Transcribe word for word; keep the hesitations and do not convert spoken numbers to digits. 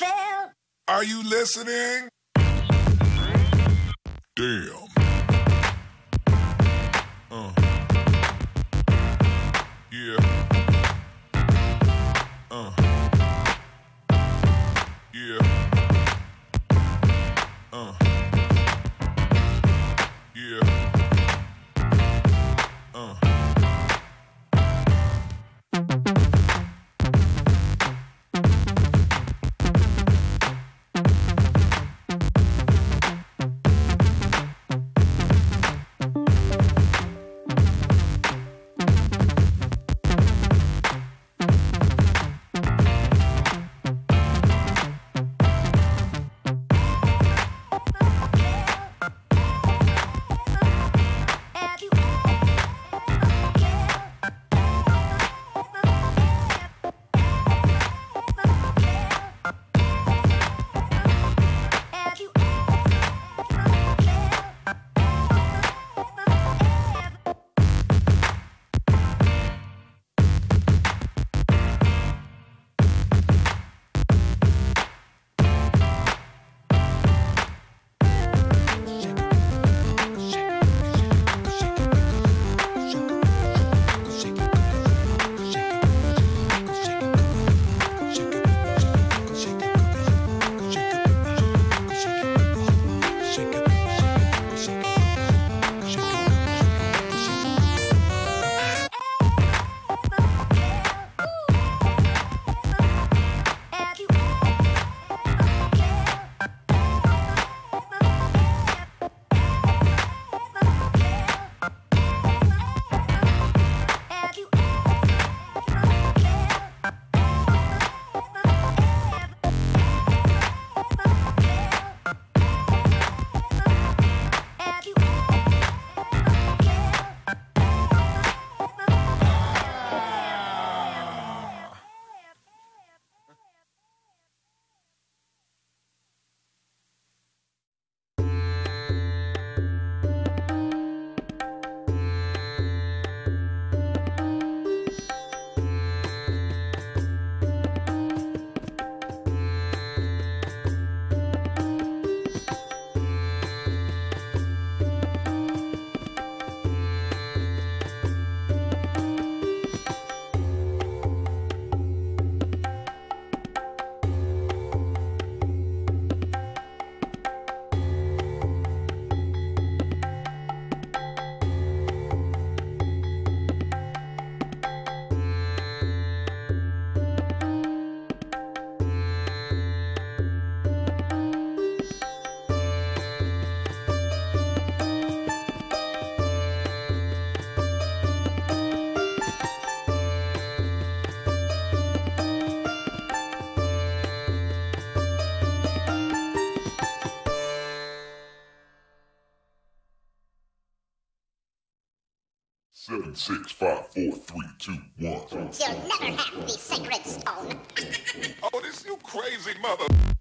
fell. Are you listening? Damn. Uh. Yeah. Uh. Yeah. Uh. Yeah. Uh. seven, six, five, four, three, two, one. You'll never have the sacred stone. Oh, this you crazy mother...